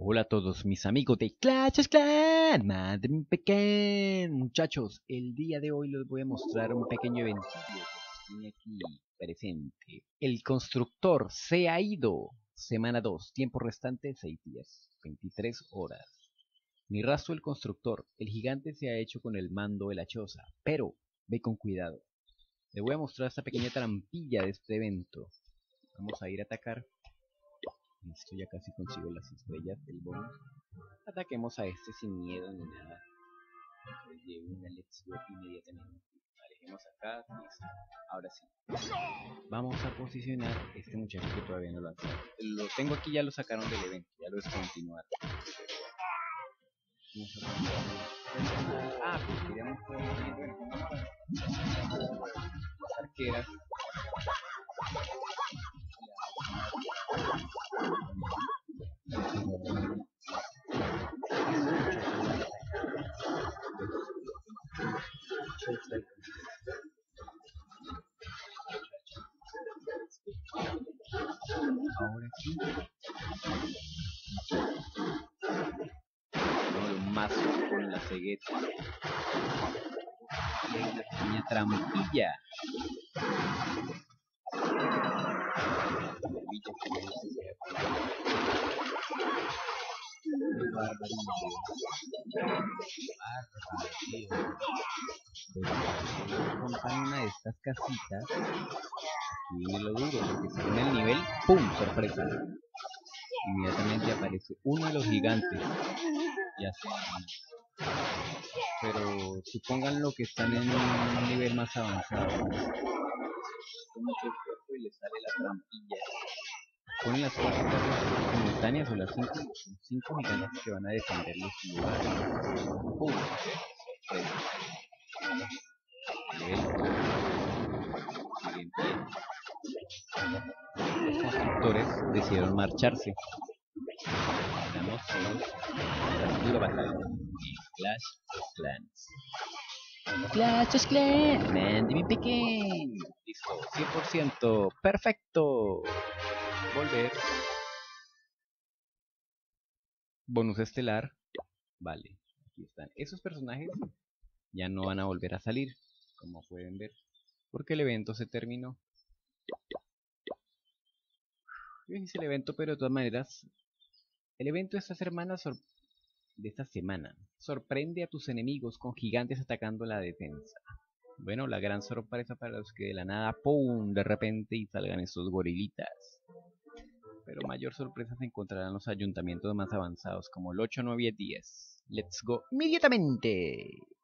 Hola a todos mis amigos de Clash of Clans, madre pequeña. Muchachos, el día de hoy les voy a mostrar un pequeño evento que tiene aquí presente. El constructor se ha ido. Semana 2, tiempo restante 6 días, 23 horas. Ni rastro el constructor, el gigante se ha hecho con el mando de la choza. Pero, ve con cuidado. Le voy a mostrar esta pequeña trampilla de este evento. Vamos a ir a atacar. Listo, ya casi consigo las estrellas del bonus. Ataquemos a este sin miedo ni nada. Entonces llevo una lección inmediatamente. Alejemos acá, listo. Ahora sí. Vamos a posicionar este muchacho que todavía no lo han sacado. Lo tengo aquí, ya lo sacaron del evento, ya lo descontinuaron. Vamos a pues queríamos todo las arqueras. Ahora sí. No lo mazo con la cegueta. Una pequeña trampilla. Montan una de estas casitas. Aquí viene lo duro, porque según el nivel, ¡pum! Sorpresa. Inmediatamente aparece uno de los gigantes. Ya está. Pero supongan lo que están en un nivel más avanzado. Y le sale la trampilla. Ponen las cuatro casas simultáneas o las cinco gigantes que van a defender los lugares. ¡Pum! Los constructores decidieron marcharse. Estamos en la dura batalla de Clash of Clans. Clash of Clans, man de mi pequeño. Listo, 100%, perfecto. Volver. Bonus estelar. Vale, aquí están. Esos personajes ya no van a volver a salir, como pueden ver, porque el evento se terminó. Yo hice el evento, pero de todas maneras, el evento de esta semana sorprende a tus enemigos con gigantes atacando la defensa. Bueno, la gran sorpresa para los que de la nada, ¡pum!, de repente y salgan estos gorilitas. Pero mayor sorpresa se encontrarán los ayuntamientos más avanzados, como el 8, 9 y 10. ¡Let's go! ¡Inmediatamente!